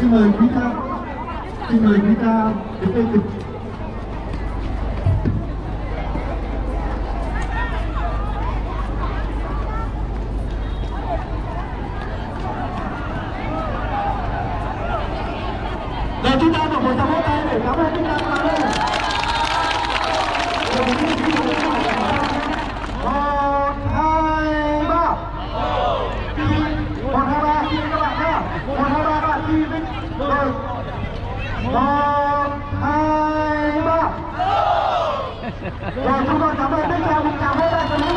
Xin mời quý ta đến đây cùng. Rồi chúng ta một buổi tập tay để cảm ơn chúng ta vào đây. Rồi chúng con cảm ơn Bích Trà, cảm ơn bạn, cảm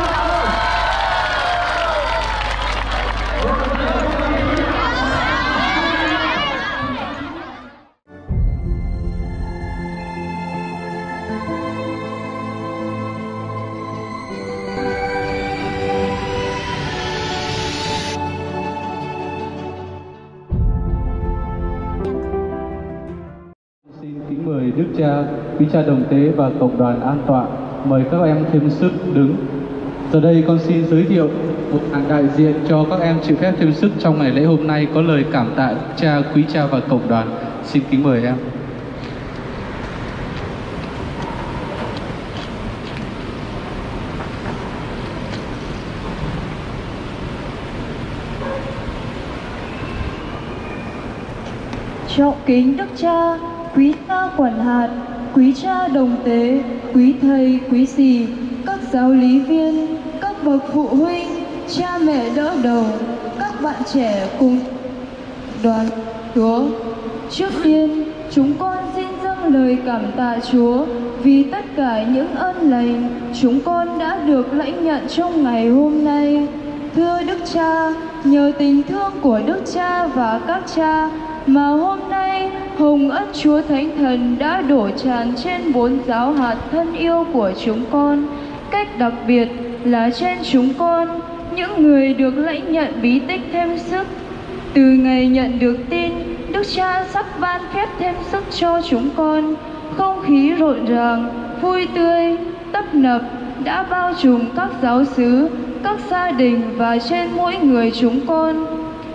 ơn bạn. Xin kính mời Đức Cha, Quý Cha Đồng Tế và Cộng đoàn An Tọa. Mời các em thêm sức đứng. Giờ đây con xin giới thiệu một hàng đại diện cho các em chịu phép thêm sức trong ngày lễ hôm nay có lời cảm tạ Cha, Quý Cha và Cộng đoàn. Xin kính mời em. Trọng kính Đức Cha, Quý Cha Quản hạt, Quý Cha Đồng Tế, quý thầy, quý dì, các giáo lý viên, các bậc phụ huynh, cha mẹ đỡ đầu, các bạn trẻ cùng đoàn Chúa. Trước tiên, chúng con xin dâng lời cảm tạ Chúa vì tất cả những ơn lành chúng con đã được lãnh nhận trong ngày hôm nay. Thưa Đức Cha, nhờ tình thương của Đức Cha và các cha mà hôm nay hồng ân Chúa Thánh Thần đã đổ tràn trên bốn giáo hạt thân yêu của chúng con, cách đặc biệt là trên chúng con, những người được lãnh nhận bí tích thêm sức. Từ ngày nhận được tin, Đức Cha sắp ban phép thêm sức cho chúng con. Không khí rộn ràng, vui tươi, tấp nập đã bao trùm các giáo xứ, các gia đình và trên mỗi người chúng con.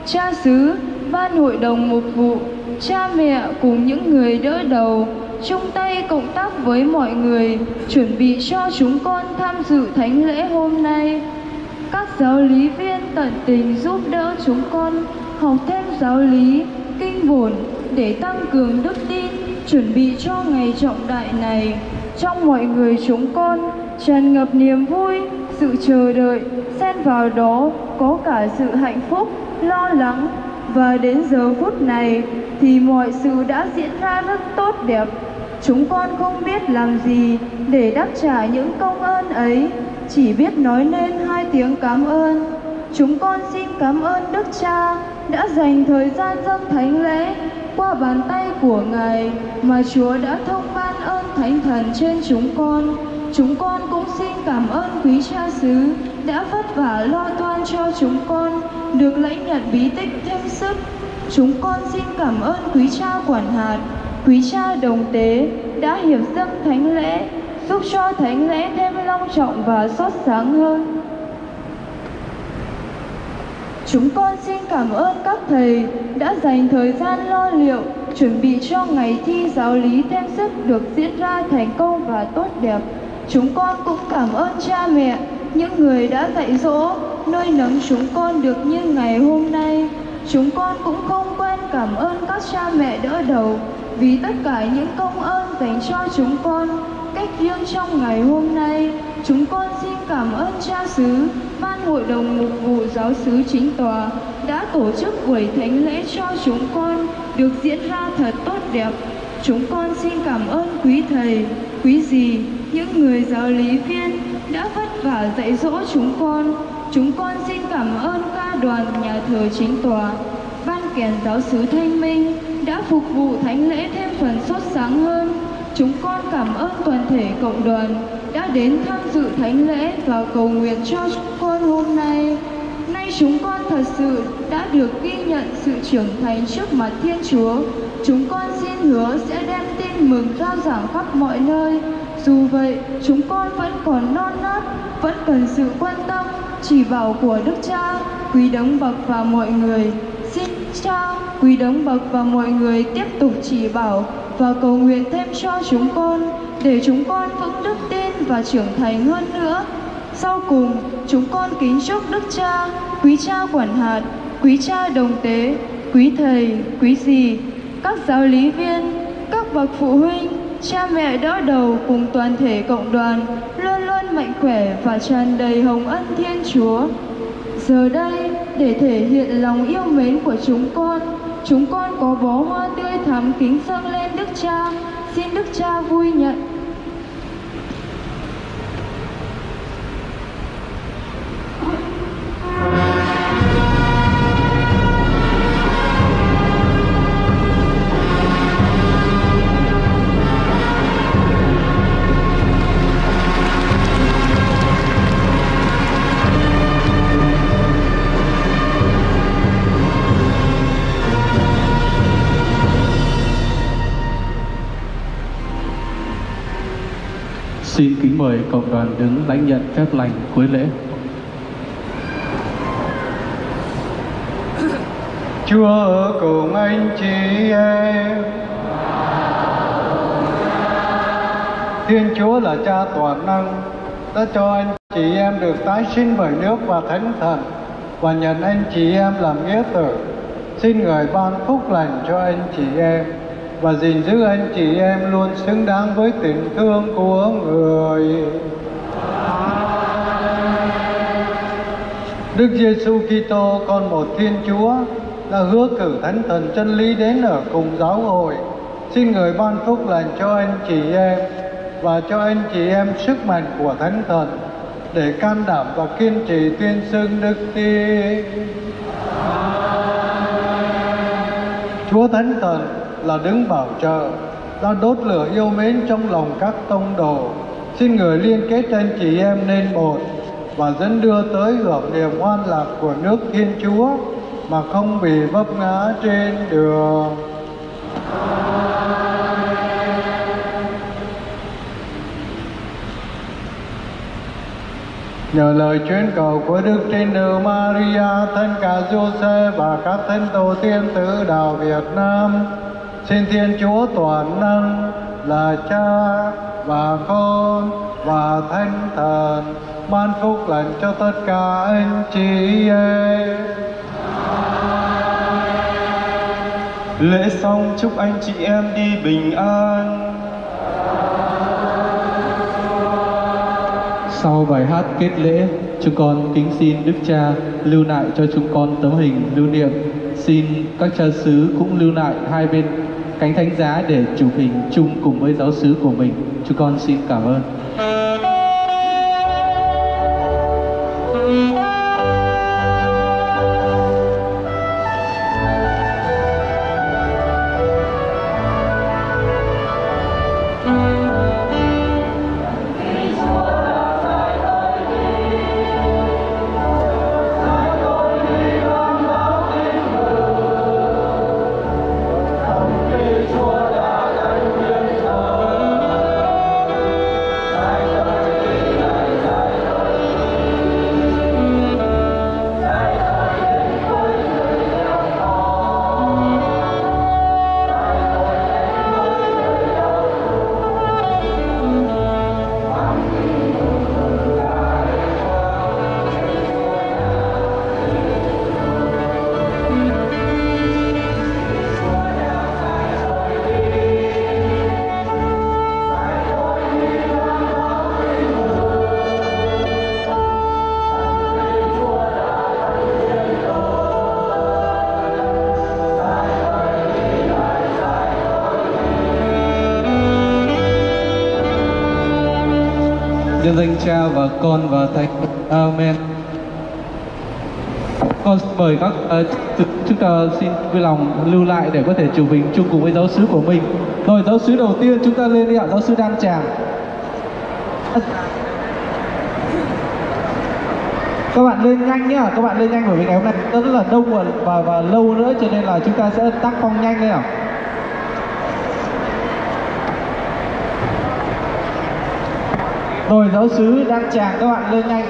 Cha xứ, ban hội đồng mục vụ, cha mẹ cùng những người đỡ đầu chung tay cộng tác với mọi người chuẩn bị cho chúng con tham dự thánh lễ hôm nay. Các giáo lý viên tận tình giúp đỡ chúng con học thêm giáo lý, kinh bổn để tăng cường đức tin chuẩn bị cho ngày trọng đại này. Trong mọi người chúng con tràn ngập niềm vui, sự chờ đợi, xen vào đó có cả sự hạnh phúc, lo lắng. Và đến giờ phút này thì mọi sự đã diễn ra rất tốt đẹp. Chúng con không biết làm gì để đáp trả những công ơn ấy, chỉ biết nói nên hai tiếng cảm ơn. Chúng con xin cảm ơn Đức Cha đã dành thời gian dâng thánh lễ qua bàn tay của Ngài mà Chúa đã thông ban ơn Thánh Thần trên chúng con. Chúng con cũng xin cảm ơn Quý Cha xứ đã vất vả lo toan cho chúng con được lãnh nhận bí tích thêm sức. Chúng con xin cảm ơn Quý Cha Quản hạt, Quý Cha Đồng Tế đã hiệp dâng thánh lễ, giúp cho thánh lễ thêm long trọng và sốt sáng hơn. Chúng con xin cảm ơn các thầy đã dành thời gian lo liệu, chuẩn bị cho ngày thi giáo lý thêm sức được diễn ra thành công và tốt đẹp. Chúng con cũng cảm ơn cha mẹ, những người đã dạy dỗ, nơi nấng chúng con được như ngày hôm nay. Chúng con cũng không quên cảm ơn các cha mẹ đỡ đầu vì tất cả những công ơn dành cho chúng con. Cách riêng trong ngày hôm nay, chúng con xin cảm ơn cha xứ, ban hội đồng mục vụ giáo xứ chính tòa đã tổ chức buổi thánh lễ cho chúng con được diễn ra thật tốt đẹp. Chúng con xin cảm ơn quý thầy, quý dì, những người giáo lý viên đã vất vả dạy dỗ chúng con. Chúng con xin cảm ơn ca đoàn nhà thờ chính tòa, ban kèn giáo xứ Thanh Minh đã phục vụ thánh lễ thêm phần sốt sáng hơn. Chúng con cảm ơn toàn thể cộng đoàn đã đến tham dự thánh lễ và cầu nguyện cho chúng con hôm nay. Nay chúng con thật sự đã được ghi nhận sự trưởng thành trước mặt Thiên Chúa. Chúng con xin hứa sẽ đem tin mừng rao giảng khắp mọi nơi. Dù vậy, chúng con vẫn còn non nớt, vẫn cần sự quan tâm, chỉ bảo của Đức Cha, Quý Đấng Bậc và mọi người. Xin Cha, quý Đấng Bậc và mọi người tiếp tục chỉ bảo và cầu nguyện thêm cho chúng con, để chúng con vững đức tin và trưởng thành hơn nữa. Sau cùng, chúng con kính chúc Đức Cha, Quý Cha Quản hạt, Quý Cha Đồng tế, Quý Thầy, Quý Dì, các giáo lý viên, các bậc phụ huynh, cha mẹ đỡ đầu cùng toàn thể cộng đoàn luôn luôn mạnh khỏe và tràn đầy hồng ân Thiên Chúa. Giờ đây, để thể hiện lòng yêu mến của chúng con có bó hoa tươi thắm kính dâng lên Đức Cha. Xin Đức Cha vui nhận. Xin kính mời cộng đoàn đứng lãnh nhận phép lành cuối lễ. Chúa ở cùng anh chị em. Thiên Chúa là Cha toàn năng đã cho anh chị em được tái sinh bởi nước và Thánh Thần và nhận anh chị em làm nghĩa tử. Xin Người ban phúc lành cho anh chị em và gìn giữ anh chị em luôn xứng đáng với tình thương của Người. Đức Giêsu Kitô, Con một Thiên Chúa, đã hứa cử Thánh Thần chân lý đến ở cùng giáo hội. Xin Người ban phúc lành cho anh chị em và cho anh chị em sức mạnh của Thánh Thần để can đảm và kiên trì tuyên xưng đức tin. Chúa Thánh Thần là Đấng bảo trợ đã đốt lửa yêu mến trong lòng các tông đồ. Xin Người liên kết anh chị em nên một và dẫn đưa tới hưởng niềm hoan lạc của nước Thiên Chúa mà không bị vấp ngã trên đường. Nhờ lời chuyên cầu của Đức Trinh Nữ Maria, Thánh Cả Giuse và các thánh tổ tiên tử đạo Việt Nam, xin Thiên Chúa toàn năng là Cha và Con và Thánh Thần ban phúc lành cho tất cả anh chị em. Lễ xong, chúc anh chị em đi bình an. Sau bài hát kết lễ, chúng con kính xin Đức Cha lưu lại cho chúng con tấm hình lưu niệm. Xin các cha xứ cũng lưu lại hai bên cánh thánh giá để chụp hình chung cùng với giáo xứ của mình. Chúng con xin cảm ơn. Danh Cha và Con và Thánh. Amen. Con mời các chúng ta xin vui lòng lưu lại để có thể chụp hình chung cùng với giáo xứ của mình. Rồi giáo xứ đầu tiên chúng ta lên đi ạ, giáo xứ Đan Tràng. Các bạn lên nhanh nhá, các bạn lên nhanh bởi vì ngày hôm nay rất là đông và lâu nữa cho nên là chúng ta sẽ tác phong nhanh đấy ạ. Rồi giáo xứ Đan Tràng các bạn lên nhanh.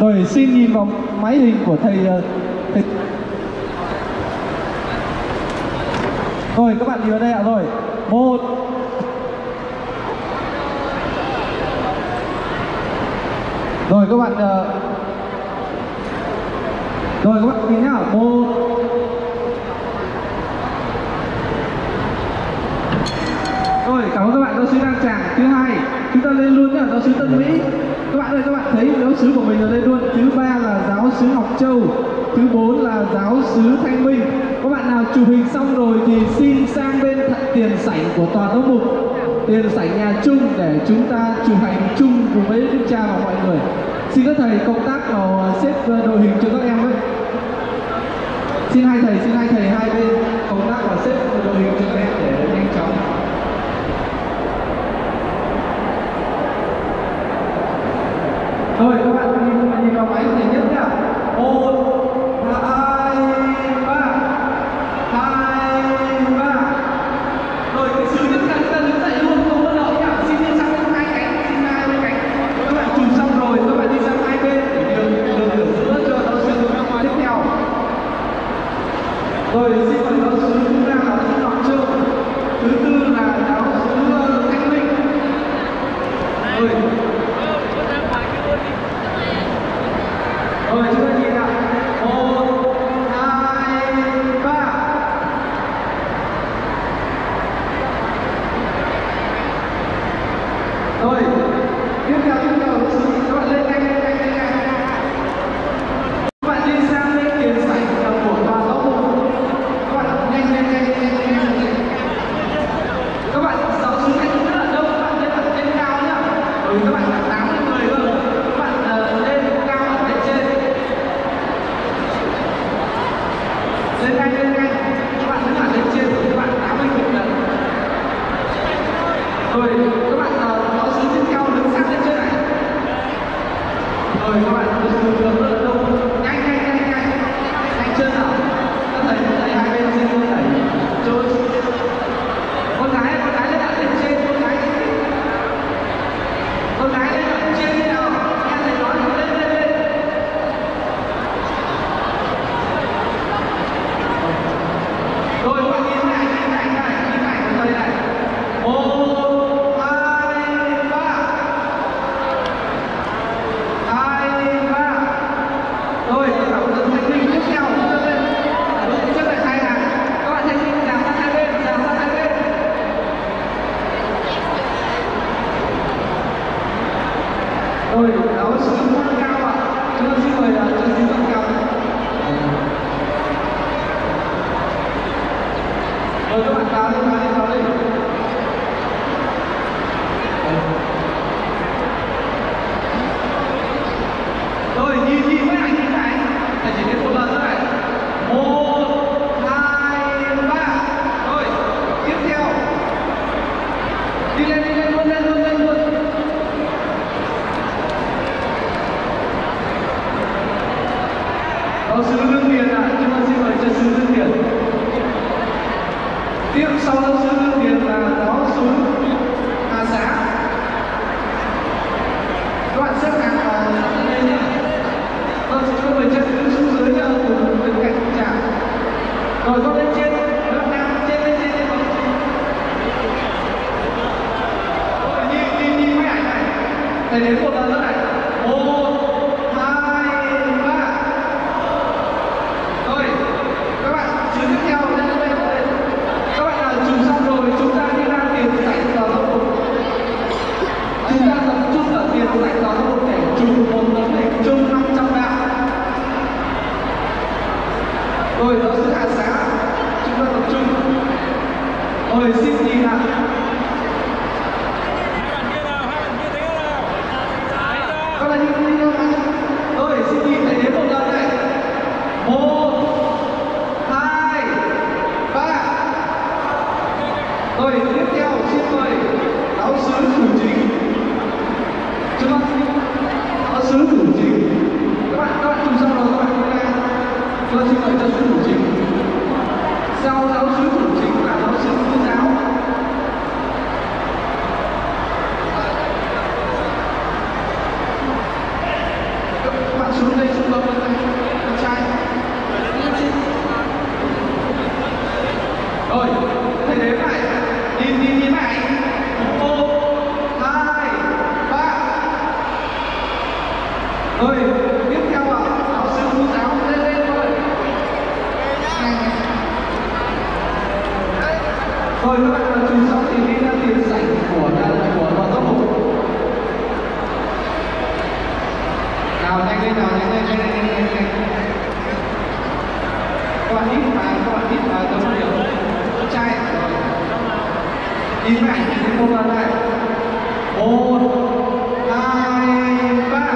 Rồi xin nhìn vào máy hình của thầy. Rồi các bạn nhìn vào đây ạ. Rồi một, rồi các bạn nhìn nhá, một, rồi cảm ơn các bạn giáo sư Đăng Tràng. Thứ hai chúng ta lên luôn nhá, giáo sư Tân Mỹ. Các bạn ơi, các bạn thấy giáo sứ của mình ở đây luôn. Thứ ba là giáo sứ Ngọc Châu, thứ bốn là giáo sứ Thanh Minh. Các bạn nào chụp hình xong rồi thì xin sang bên tiền sảnh của tòa giáo mục, tiền sảnh nhà chung để chúng ta chụp ảnh chung cùng với đức cha và mọi người. Xin các thầy công tác vào xếp đội hình cho các em ấy. Xin hai thầy, hai bên công tác vào xếp đội hình cho các em để nhanh chóng. Rồi các bạn nhìn vào máy thì nhất nhá. Ô Bạn xuống đây xuống bấm lên con trai. Rồi, thầy đếm lại. Nhìn lại. 1, 2, 3. Rồi, tiếp theo ạ, học sinh cô giáo lên thôi. Rồi các bạn chú trọng tìm đến các tiền sảnh của bọn tốc hộp. Nào nhanh lên, nào nhanh lên, nhanh lên. Các bạn hít vào tấm điểm con trai. Nhìn lại, nhìn một lần lại. 1, 2, 3.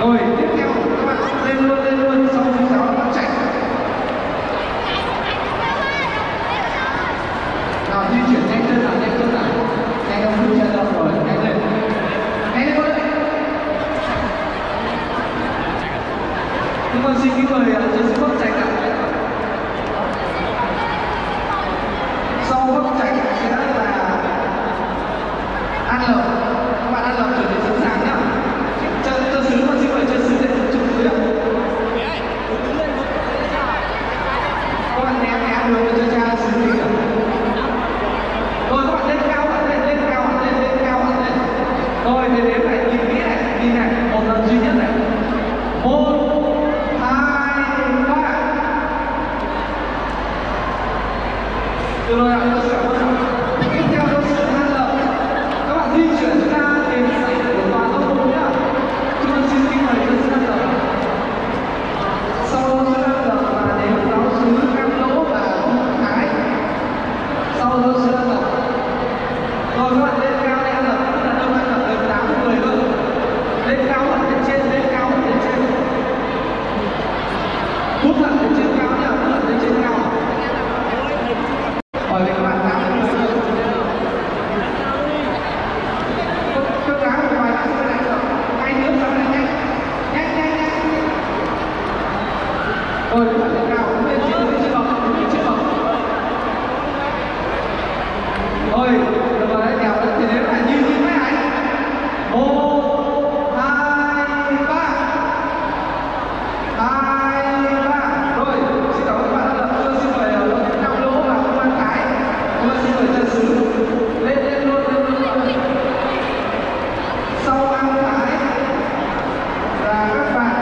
Rồi, tiếp theo các bạn lên luôn. Xong chú giáo các bạn chạy. Nào di chuyển nhanh chân nào, nhanh không đưa chân đâu rồi, nhanh lên con ơi. Chúng con xin kính mời tiến sĩ Quốc Trạch ạ. Sau Quốc Trạch sẽ là An Lộc. Các bạn An Lộc chuẩn bị sẵn sàng nhá. Chân sứ con xin mời chân sứ lên một chút dưới ạ. Các bạn né đường cho cha sứ đi ạ. Rồi các bạn lên cao. Rồi đến đếm này, nhìn này, một lần duy nhất này. 1, 2, 3. Được rồi ạ, tôi sẽ bắt đầu. Tiếp theo tôi sẽ hát là các bạn di chuyển chúng ta đến sảnh của tòa tốc hôn nhé. Chúng ta xin kính mời tôi sẽ hát là sau tôi sẽ hát là đến giáo sứ Cam Lỗ và Hồng Thái. Sau tôi sẽ hát là rồi các bạn lên cao lên là rất là đông, là gần 8 người thôi. Lên cao lên trên. Bước lên trên cao nhá, Rồi các bạn nào lên cao. Các bạn của bài hát này rồi. Hai đứa sang đây nhanh. Rồi các bạn lên cao, lên trên bậc. Rồi, các bạn hãy đèo lên thì đấy. 1, 2, 3. 2, 3. Rồi, xin cảm ơn các bạn đã lập. Tôi xin mời Cam Lỗ và Hồng Thái. Tôi xin mời chân sứ lên luôn. Sau Hồng Thái là các bạn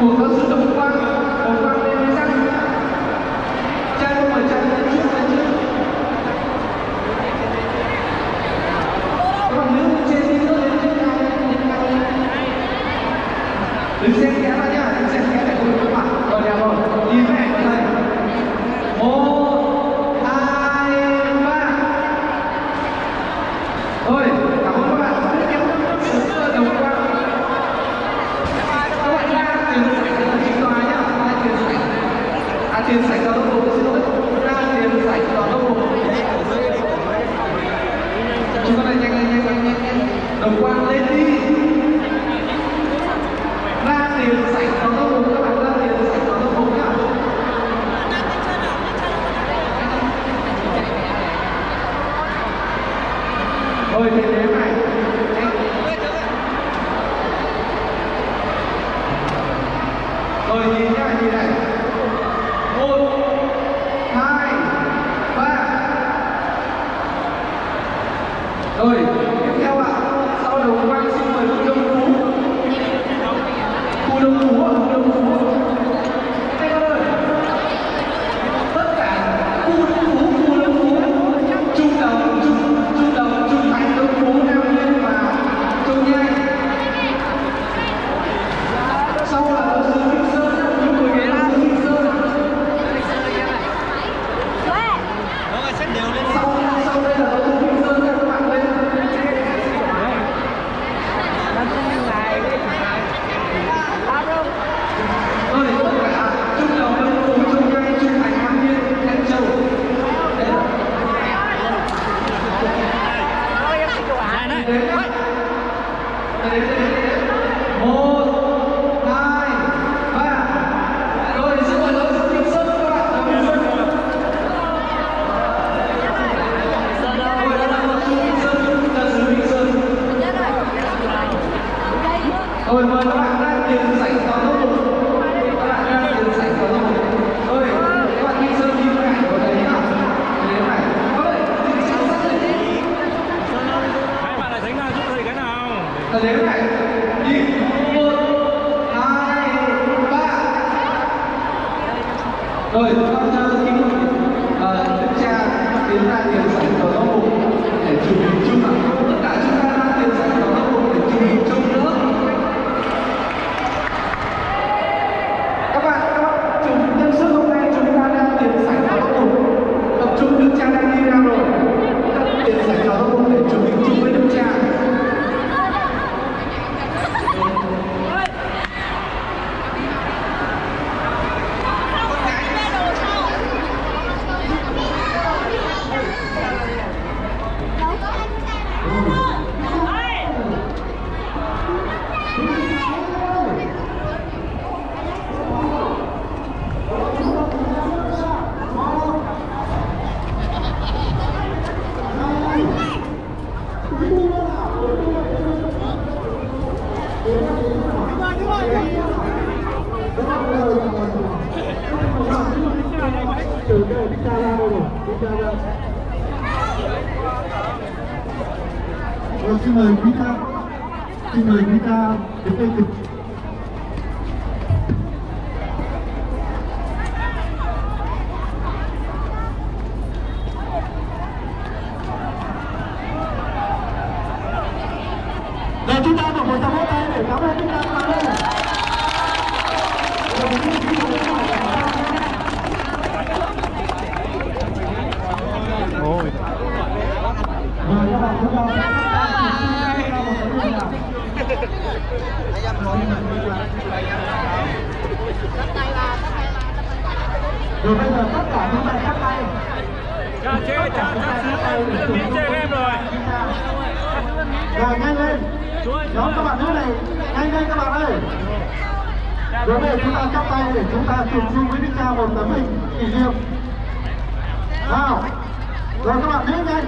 của các sứ Đồng Quang lên với răng. Chân lên trước. Các bạn nữ trên đi rớt lên trên này. Đừng xem kẽ ra nhá, đừng xem kẽ lại cùng các bạn. Rồi đẹp rồi, nhìn mẹ của thầy. 1, 2, 3. Rồi, cảm ơn các bạn. Rất kéo đồng các bạn. Các bạn ra tiền sảnh là chính tòa nhá. Tiền sảnh là tốc độ, xin lỗi. Ra tiền sảnh là tốc độ. Chúng ta này nhanh. Đồng Quang lên đi. Ra tiền sảnh vào tốc hồn các bạn, ra tiền sảnh vào tốc hồn nhá. Rồi thế đếm này. Rồi nhìn này. 1, 2, 3. Rồi, tiếp theo ạ, sau Đồng Quang xin mời Khu Đông Phú. Các bạn ơi, tất cả Khu Đông Phú, Trung Thành Đông Phú, Nam Liên và Trung Nhai. Sau là giáo sứ Vĩnh Sơn, sau đây là giáo sứ Vĩnh Sơn các bạn lên. Hãy subscribe cho kênh Ghiền Mì Gõ để không bỏ lỡ những video hấp dẫn. Rồi mời các bạn đang tiến sảnh vào lớp 1. Các bạn đang tiến sảnh vào lớp 1. Ơi, các bạn đi sơn đi các bạn ở đấy nhá. Đấy này. Ơi, tiến sảnh rất là đi. Hai bạn lại tránh ra giúp thầy cái nào. Ở đấy này. Đi. 1, 2, 3. Rồi, các bạn chơi kim kiểm tra tiến ra tiến sảnh vào lớp 1 để chụp hình chung ạ. Tất cả chúng ta đang tiến sảnh vào lớp 1 để chụp hình chung nữa. Xin mời quý ta, đến đây cùng. Rồi chúng ta được một trăm mốt tay để cảm ơn chúng ta các bạn ơi. Rồi các bạn chúng ta. Rồi bây giờ tất cả những bạn khác tay. Rồi nhanh lên. Đón các bạn lúc này. Nhanh lên các bạn ơi. Rồi bây giờ chúng ta chắp tay để chúng ta chụp chung với Đức Cha một tấm hình kỷ niệm. Nào. Rồi các bạn đứng lên.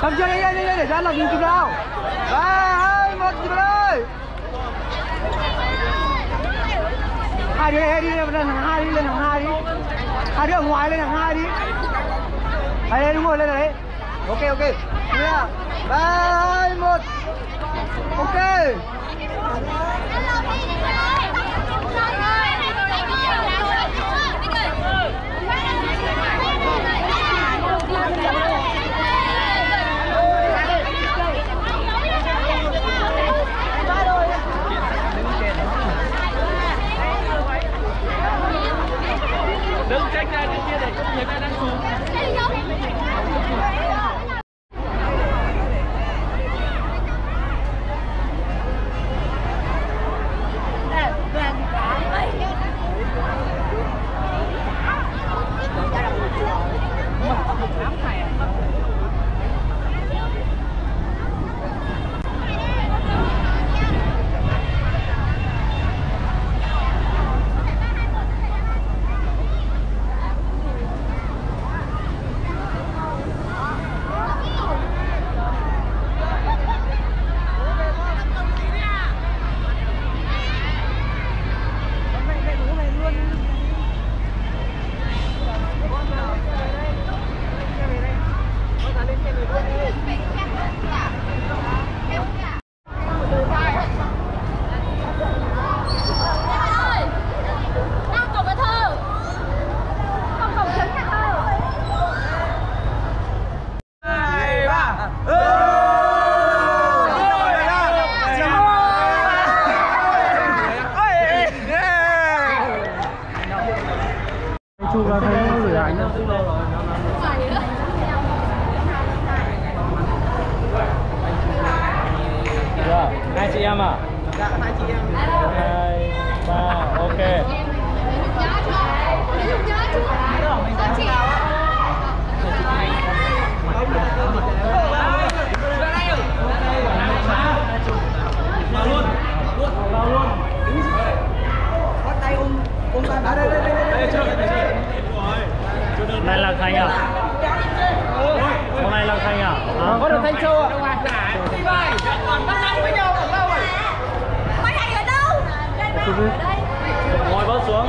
Cầm chưa đây, đây để ra làm gì chụp nào. 3, 2, 1, chụp đây. Hai đứa đi lên hàng 2 đi, lên hàng 2 đi. Hai đứa ở ngoài lên hàng 2 đi. Đấy, đúng rồi, lên đấy. Ok, ok. 3, 2, 1. Ok. Đừng tránh ra cái kia để cho người ta đang xuống. à? Dạ, hai chị em. 2, 3, ok. Này là Thành à? Hôm nay là Thành à? À có được Thanh Châu ạ. Ngồi bớt xuống.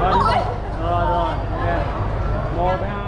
Rồi. 1, 2.